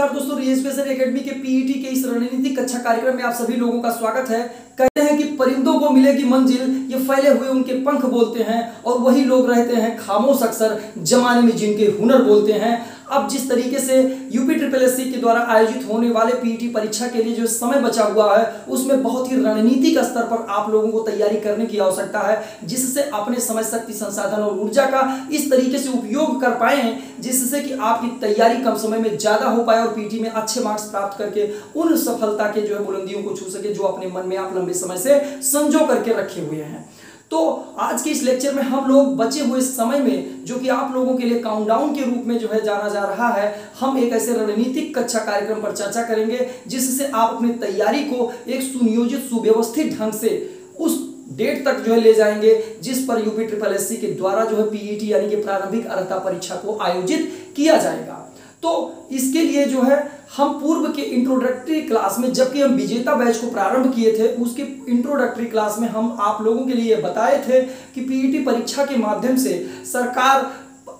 नमस्कार दोस्तों, re-education academy के पीईटी के इस रणनीतिक कक्षा कार्यक्रम में आप सभी लोगों का स्वागत है। कहते हैं कि परिंदों को मिलेगी मंजिल, ये फैले हुए उनके पंख बोलते हैं, और वही लोग रहते हैं खामोश अक्सर जमाने में जिनके हुनर बोलते हैं। अब जिस तरीके से यूपीएसएससी के द्वारा आयोजित होने वाले पीईटी परीक्षा के लिए जो समय बचा हुआ है, उसमें बहुत ही रणनीतिक स्तर पर आप लोगों को तैयारी करने की आवश्यकता है, जिससे अपने समय, शक्ति, संसाधन और ऊर्जा का इस तरीके से उपयोग कर पाए जिससे कि आपकी तैयारी कम समय में ज़्यादा हो पाए और पीईटी में अच्छे मार्क्स प्राप्त करके उन सफलता के जो है बुलंदियों को छू सके जो अपने मन में आप लंबे समय से संजो करके रखे हुए हैं। तो आज के इस लेक्चर में हम लोग बचे हुए समय में, जो कि आप लोगों के लिए काउंटडाउन के रूप में जो है जाना जा रहा है, हम एक ऐसे रणनीतिक कक्षा कार्यक्रम पर चर्चा करेंगे जिससे आप अपनी तैयारी को एक सुनियोजित, सुव्यवस्थित ढंग से उस डेट तक जो है ले जाएंगे जिस पर यूपीएसएससी के द्वारा जो है पीईटी यानी कि प्रारंभिक अर्हता परीक्षा को आयोजित किया जाएगा। तो इसके लिए जो है हम पूर्व के इंट्रोडक्टरी क्लास में, जबकि हम विजेता बैच को प्रारंभ किए थे, उसके इंट्रोडक्टरी क्लास में हम आप लोगों के लिए बताए थे कि पीईटी परीक्षा के माध्यम से सरकार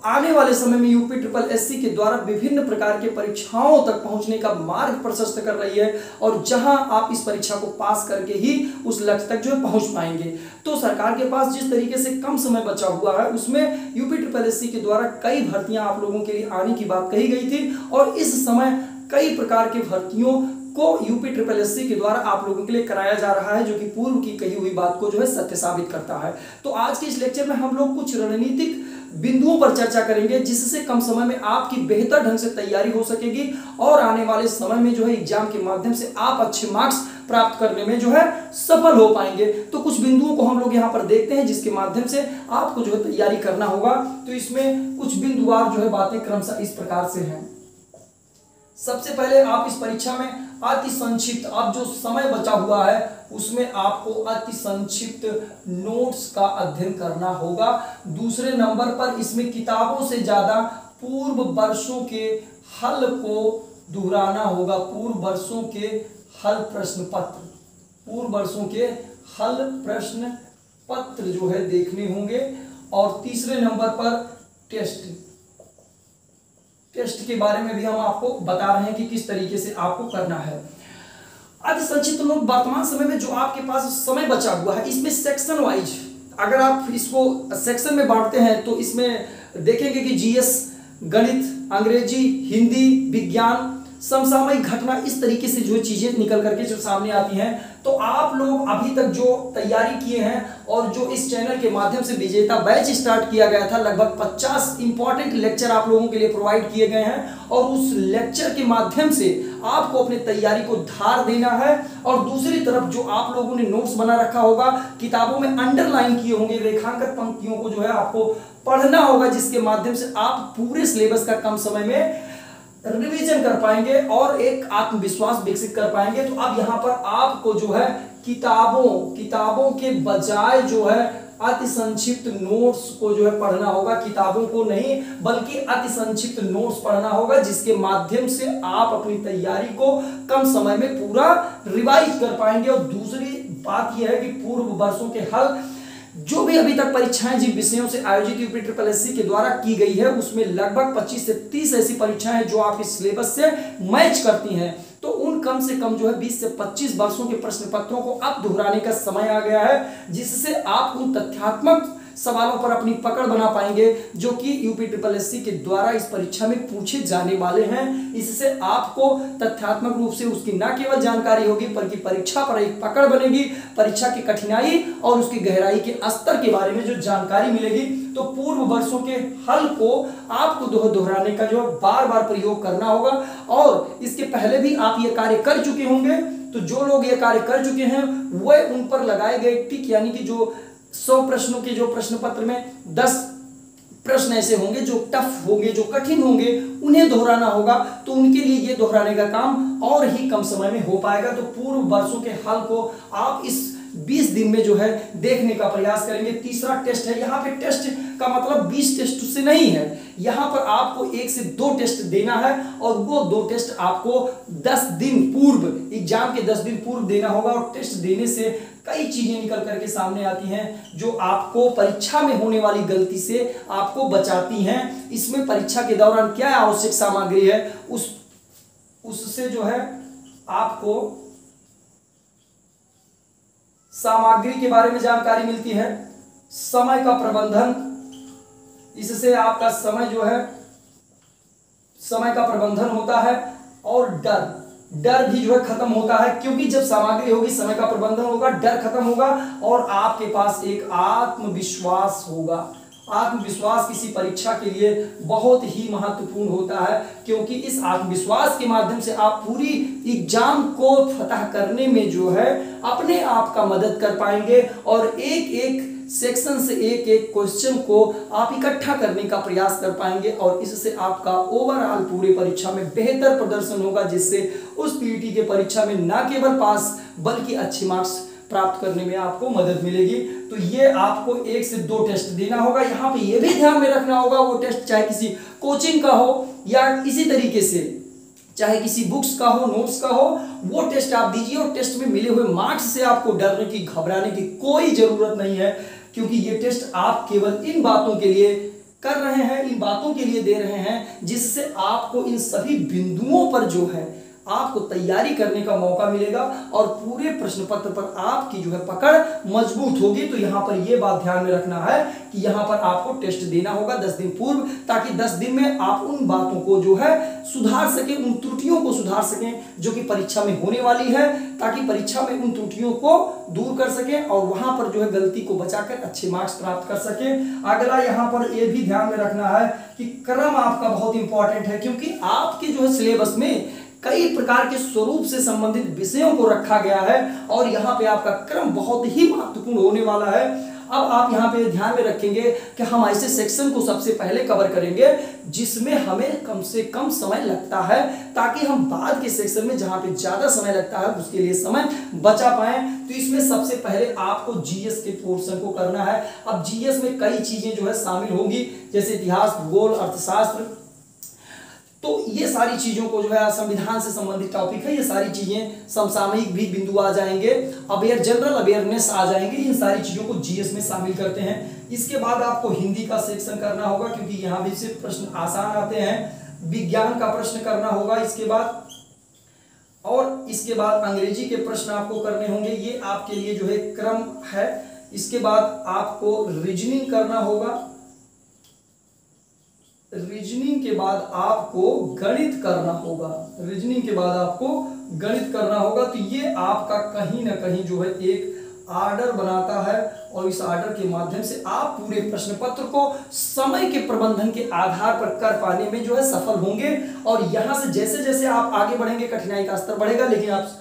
आने वाले समय में यूपीएसएससी के द्वारा विभिन्न प्रकार के परीक्षाओं तक पहुंचने का मार्ग प्रशस्त कर रही है, और जहां आप इस परीक्षा को पास करके ही उस लक्ष्य तक जो है पहुंच पाएंगे। तो सरकार के पास जिस तरीके से कम समय बचा हुआ है, उसमें यूपीएसएससी के द्वारा कई भर्तियां आप लोगों के लिए आने की बात कही गई थी, और इस समय कई प्रकार के भर्तियों को यूपीएसएससी के द्वारा आप लोगों के लिए कराया जा रहा है, जो कि पूर्व की कही हुई बात को जो है सत्य साबित करता है। तो आज के इस लेक्चर में हम लोग कुछ रणनीतिक बिंदुओं पर चर्चा करेंगे जिससे कम समय में आपकी बेहतर ढंग से तैयारी हो सकेगी और आने वाले समय में जो है एग्जाम के माध्यम से आप अच्छे मार्क्स प्राप्त करने में जो है सफल हो पाएंगे। तो कुछ बिंदुओं को हम लोग यहाँ पर देखते हैं जिसके माध्यम से आपको जो है तैयारी करना होगा। तो इसमें कुछ बिंदुवार जो है बातें क्रमशः इस प्रकार से हैं। सबसे पहले, आप इस परीक्षा में अति संक्षिप्त, अब जो समय बचा हुआ है उसमें आपको अति संक्षिप्त नोट्स का अध्ययन करना होगा। दूसरे नंबर पर, इसमें किताबों से ज़्यादा पूर्व वर्षों के हल को दोहराना होगा। पूर्व वर्षों के हल प्रश्न पत्र, पूर्व वर्षों के हल प्रश्न पत्र जो है देखने होंगे। और तीसरे नंबर पर टेस्ट, टेस्ट के बारे में भी हम आपको बता रहे हैं कि किस तरीके से आपको करना है। अति संक्षिप्त नोट वर्तमान समय में जो आपके पास समय बचा हुआ है, इसमें सेक्शन वाइज अगर आप इसको सेक्शन में बांटते हैं तो इसमें देखेंगे कि जीएस, गणित, अंग्रेजी, हिंदी, विज्ञान, समसामयिक घटना, इस तरीके से जो चीजें निकल करके जो सामने आती हैं। तो आप लोग अभी तक जो तैयारी किए हैं और जो इस चैनल के माध्यम से विजेता बैच स्टार्ट किया गया था, लगभग 50 इंपॉर्टेंट लेक्चर आप लोगों के लिए प्रोवाइड किए गए हैं, और उस लेक्चर के माध्यम से आपको अपनी तैयारी को धार देना है। और दूसरी तरफ जो आप लोगों ने नोट्स बना रखा होगा, किताबों में अंडरलाइन किए होंगे, रेखांकित पंक्तियों को जो है आपको पढ़ना होगा, जिसके माध्यम से आप पूरे सिलेबस का कम समय में रिवीजन कर पाएंगे और एक आत्मविश्वास विकसित कर पाएंगे। तो अब यहाँ पर आपको जो है किताबों के बजाय जो है अति संक्षिप्त नोट्स को जो है पढ़ना होगा, किताबों को नहीं बल्कि अति संक्षिप्त नोट्स पढ़ना होगा, जिसके माध्यम से आप अपनी तैयारी को कम समय में पूरा रिवाइज कर पाएंगे। और दूसरी बात यह है कि पूर्व वर्षों के हल, जो भी अभी तक परीक्षाएं जिन विषयों से आयोजित यूपीएसएससी के द्वारा की गई है, उसमें लगभग 25 से 30 ऐसी परीक्षाएं जो आपके सिलेबस से मैच करती हैं। तो उन कम से कम जो है 20 से 25 वर्षों के प्रश्न पत्रों को अब दोहराने का समय आ गया है, जिससे आप उन तथ्यात्मक सवालों पर अपनी पकड़ बना पाएंगे जो कि यूपीएसएससी के द्वारा इस परीक्षा में पूछे जाने वाले हैं। इससे आपको तथ्यात्मक रूप से उसकी न केवल जानकारी होगी बल्कि परीक्षा पर एक पकड़ बनेगी, परीक्षा की कठिनाई और उसकी गहराई के स्तर के बारे में जो जानकारी मिलेगी। तो पूर्व वर्षों के हल को आपको दोहराने का जो बार बार प्रयोग करना होगा, और इसके पहले भी आप ये कार्य कर चुके होंगे। तो जो लोग ये कार्य कर चुके हैं वे उन पर लगाए गए टिक, यानी कि जो 100 प्रश्नों के जो प्रश्न पत्र में 10 प्रश्न ऐसे होंगे जो टफ होंगे, जो कठिन होंगे, उन्हें दोहराना होगा। तो उनके लिए ये दोहराने का काम और ही कम समय में हो पाएगा। तो पूर्व वर्षों के हल को आप इस 20 दिन में जो है देखने का प्रयास करेंगे। तीसरा टेस्ट है। यहाँ पे टेस्ट का मतलब 20 टेस्ट से नहीं है, यहाँ पर आपको 1 से 2 टेस्ट देना है, और वो 2 टेस्ट आपको 10 दिन पूर्व, एग्जाम के 10 दिन पूर्व देना होगा। और टेस्ट देने से कई चीजें निकल करके सामने आती हैं जो आपको परीक्षा में होने वाली गलती से आपको बचाती हैं। इसमें परीक्षा के दौरान क्या आवश्यक सामग्री है, उस उससे जो है आपको सामग्री के बारे में जानकारी मिलती है, समय का प्रबंधन, इससे आपका समय जो है समय का प्रबंधन होता है, और डर भी जो है खत्म होता है, क्योंकि जब सामग्री होगी समय का प्रबंधन होगा, डर खत्म होगा और आपके पास एक आत्मविश्वास होगा। आत्मविश्वास किसी परीक्षा के लिए बहुत ही महत्वपूर्ण होता है, क्योंकि इस आत्मविश्वास के माध्यम से आप पूरी एग्जाम को फतह करने में जो है अपने आप का मदद कर पाएंगे, और एक एक सेक्शन से एक एक क्वेश्चन को आप इकट्ठा करने का प्रयास कर पाएंगे, और इससे आपका ओवरऑल पूरी परीक्षा में बेहतर प्रदर्शन होगा, जिससे उस पीईटी के परीक्षा में न केवल पास बल्कि अच्छे मार्क्स प्राप्त करने में आपको मदद मिलेगी। तो ये आपको 1 से 2 टेस्ट देना होगा। यहाँ पे ये भी ध्यान में रखना होगा, वो टेस्ट चाहे किसी कोचिंग का हो या इसी तरीके से चाहे किसी बुक्स का हो, नोट्स का हो, वो टेस्ट आप दीजिए, और टेस्ट में मिले हुए मार्क्स से आपको डरने की, घबराने की कोई जरूरत नहीं है, क्योंकि ये टेस्ट आप केवल इन बातों के लिए कर रहे हैं, इन बातों के लिए दे रहे हैं, जिससे आपको इन सभी बिंदुओं पर जो है आपको तैयारी करने का मौका मिलेगा, और पूरे प्रश्न पत्र पर आपकी जो है पकड़ मजबूत होगी। तो यहाँ पर यह बात ध्यान में रखना है कि यहाँ पर आपको टेस्ट देना होगा 10 दिन पूर्व, ताकि 10 दिन में आप उन बातों को जो है सुधार सकें, उन त्रुटियों को सुधार सकें जो कि परीक्षा में होने वाली है, ताकि परीक्षा में उन त्रुटियों को दूर कर सकें और वहां पर जो है गलती को बचाकर अच्छे मार्क्स प्राप्त कर सकें। अगला यहाँ पर यह भी ध्यान में रखना है कि क्रम आपका बहुत इंपॉर्टेंट है, क्योंकि आपके जो है सिलेबस में कई प्रकार के स्वरूप से संबंधित विषयों को रखा गया है, और यहाँ पे आपका क्रम बहुत ही महत्वपूर्ण होने वाला है। अब आप यहाँ पे ध्यान में रखेंगे कि हम ऐसे सेक्शन को सबसे पहले कवर करेंगे जिसमें हमें कम से कम समय लगता है, ताकि हम बाद के सेक्शन में जहाँ पे ज्यादा समय लगता है उसके लिए समय बचा पाए। तो इसमें सबसे पहले आपको जीएस के पोर्शन को करना है। अब जीएस में कई चीजें जो है शामिल होंगी, जैसे इतिहास, भूगोल, अर्थशास्त्र, तो ये सारी चीजों को जो है, संविधान से संबंधित टॉपिक है, ये सारी चीजें, समसामयिक भी बिंदु आ जाएंगे, अवेयर, जनरल अवेयरनेस आ जाएंगे, इन सारी चीजों को जीएस में शामिल करते हैं। इसके बाद आपको हिंदी का सेक्शन करना होगा, क्योंकि यहाँ भी सिर्फ प्रश्न आसान आते हैं। विज्ञान का प्रश्न करना होगा इसके बाद, और इसके बाद अंग्रेजी के प्रश्न आपको करने होंगे, ये आपके लिए जो है क्रम है। इसके बाद आपको रीजनिंग करना होगा, रीजनिंग के बाद आपको गणित करना होगा, रीजनिंग के बाद आपको गणित करना होगा। तो ये आपका कहीं ना कहीं जो है एक आर्डर बनाता है, और इस आर्डर के माध्यम से आप पूरे प्रश्न पत्र को समय के प्रबंधन के आधार पर कर पाने में जो है सफल होंगे। और यहाँ से जैसे जैसे आप आगे बढ़ेंगे कठिनाई का स्तर बढ़ेगा, लेकिन आप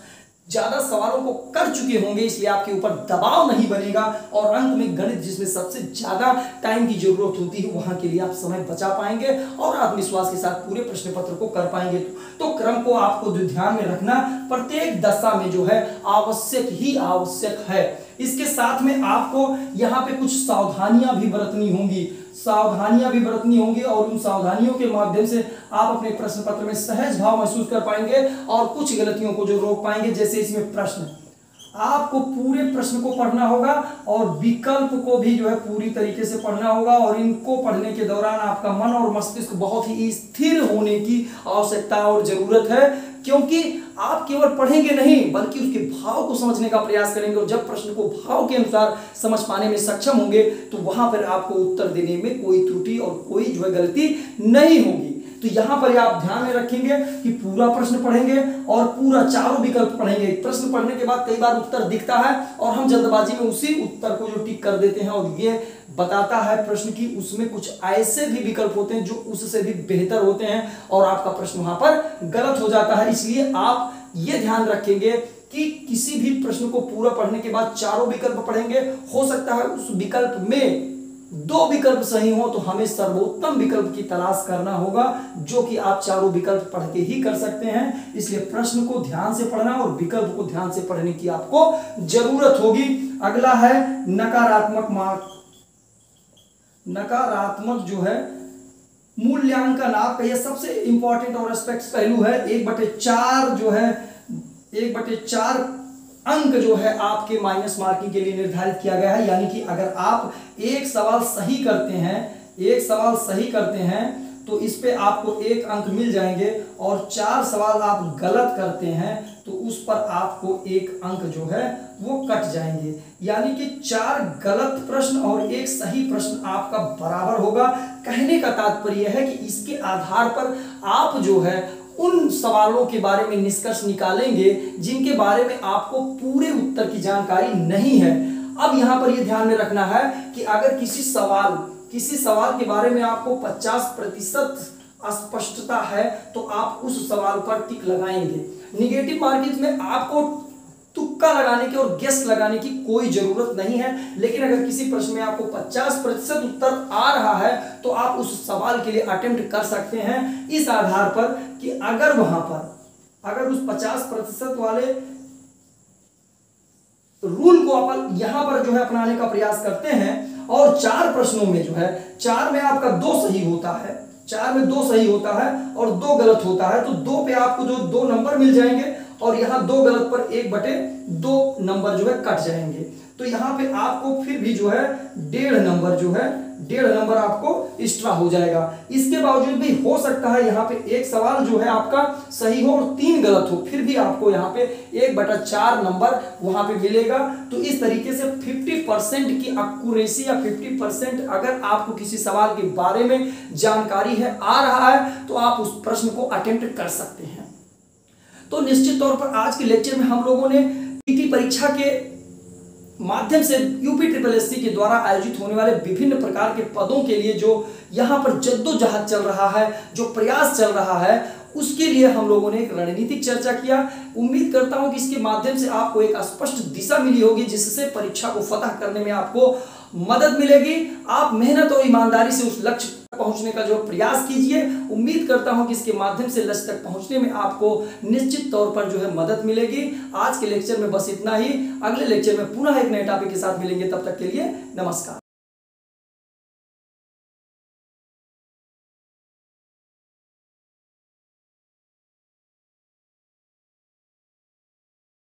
ज्यादा सवालों को कर चुके होंगे, इसलिए आपके ऊपर दबाव नहीं बनेगा, और अंत में गणित जिसमें सबसे ज्यादा टाइम की जरूरत होती है वहां के लिए आप समय बचा पाएंगे, और आत्मविश्वास के साथ पूरे प्रश्न पत्र को कर पाएंगे। तो क्रम को आपको ध्यान में रखना प्रत्येक दशा में जो है आवश्यक ही आवश्यक है। इसके साथ में आपको यहाँ पे कुछ सावधानियां भी बरतनी होंगी, सावधानियां भी बरतनी होंगी, और उन सावधानियों के माध्यम से आप अपने प्रश्न पत्र में सहज भाव महसूस कर पाएंगे और कुछ गलतियों को जो रोक पाएंगे। जैसे इसमें प्रश्न, आपको पूरे प्रश्न को पढ़ना होगा, और विकल्प को भी जो है पूरी तरीके से पढ़ना होगा, और इनको पढ़ने के दौरान आपका मन और मस्तिष्क बहुत ही स्थिर होने की आवश्यकता और जरूरत है, क्योंकि आप केवल पढ़ेंगे नहीं बल्कि उसके भाव को समझने का प्रयास करेंगे, और जब प्रश्न को भाव के अनुसार समझ पाने में सक्षम होंगे तो वहां पर आपको उत्तर देने में कोई त्रुटि और कोई जो है गलती नहीं होगी। तो यहाँ पर आप ध्यान में रखेंगे कि पूरा प्रश्न पढ़ेंगे और पूरा चारों विकल्प पढ़ेंगे। प्रश्न पढ़ने के बाद कई बार उत्तर दिखता है और हम जल्दबाजी में उसी उत्तर को जो टिक कर देते हैं, और ये बताता है प्रश्न की उसमें कुछ ऐसे भी विकल्प होते हैं जो उससे भी बेहतर होते हैं, और आपका प्रश्न वहां पर गलत हो जाता है। इसलिए आप ये ध्यान रखेंगे कि किसी भी प्रश्न को पूरा पढ़ने के बाद चारों विकल्प पढ़ेंगे, हो सकता है उस विकल्प में 2 विकल्प सही हो, तो हमें सर्वोत्तम विकल्प की तलाश करना होगा, जो कि आप चारों विकल्प पढ़ के ही कर सकते हैं। इसलिए प्रश्न को ध्यान से पढ़ना और विकल्प को ध्यान से पढ़ने की आपको जरूरत होगी। अगला है नकारात्मक मार्क, नकारात्मक जो है मूल्यांकन आपका, यह सबसे इंपॉर्टेंट और एस्पेक्ट पहलू है। 1/4 जो है 1/4 अंक जो है आपके माइनस मार्किंग के लिए निर्धारित किया गया है, यानी कि अगर आप एक सवाल सही करते हैं तो इस पे आपको 1 अंक मिल जाएंगे, और 4 सवाल आप गलत करते हैं तो उस पर आपको 1 अंक जो है वो कट जाएंगे। यानी कि 4 गलत प्रश्न और 1 सही प्रश्न आपका बराबर होगा। कहने का तात्पर्य है कि इसके आधार पर आप जो है उन सवालों के बारे में निष्कर्ष निकालेंगे जिनके बारे में आपको पूरे उत्तर की जानकारी नहीं है। अब यहाँ पर ये ध्यान में रखना है कि अगर किसी सवाल के बारे में आपको 50% अस्पष्टता है तो आप उस सवाल पर टिक लगाएंगे। निगेटिव मार्किंग में आपको तुक्का लगाने की और गेस लगाने की कोई जरूरत नहीं है। लेकिन अगर किसी प्रश्न में आपको 50% उत्तर आ रहा है तो आप उस सवाल के लिए अटेम्प्ट कर सकते हैं, इस आधार पर कि अगर वहां पर अगर उस 50% वाले रूल को अपन यहां पर जो है अपनाने का प्रयास करते हैं और 4 प्रश्नों में जो है 4 में आपका 2 सही होता है, 4 में 2 सही होता है और 2 गलत होता है, तो 2 पे आपको जो 2 नंबर मिल जाएंगे और यहाँ 2 गलत पर 1/2 नंबर जो है कट जाएंगे। तो यहाँ पे आपको फिर भी जो है 1.5 नंबर जो है 1.5 नंबर आपको एक्स्ट्रा हो जाएगा। इसके बावजूद भी हो सकता है यहाँ पे 1 सवाल जो है आपका सही हो और 3 गलत हो, फिर भी आपको यहाँ पे 1/4 नंबर वहां पे मिलेगा। तो इस तरीके से 50% की एक्यूरेसी या 50% अगर आपको किसी सवाल के बारे में जानकारी है आ रहा है तो आप उस प्रश्न को अटेम्प्ट कर सकते हैं। तो निश्चित तौर पर आज के लेक्चर में हम लोगों ने पीटी परीक्षा के माध्यम से यूपीएसएससी के द्वारा आयोजित होने वाले विभिन्न प्रकार के पदों के लिए जो यहाँ पर जद्दोजहद चल रहा है, जो प्रयास चल रहा है, उसके लिए हम लोगों ने एक रणनीतिक चर्चा किया। उम्मीद करता हूं कि इसके माध्यम से आपको एक स्पष्ट दिशा मिली होगी जिससे परीक्षा को फतह करने में आपको मदद मिलेगी। आप मेहनत और ईमानदारी से उस लक्ष्य तक पहुंचने का जो प्रयास कीजिए। उम्मीद करता हूं कि इसके माध्यम से लक्ष्य तक पहुंचने में आपको निश्चित तौर पर जो है मदद मिलेगी। आज के लेक्चर में बस इतना ही। अगले लेक्चर में पुनः एक नए टॉपिक के साथ मिलेंगे। तब तक के लिए नमस्कार।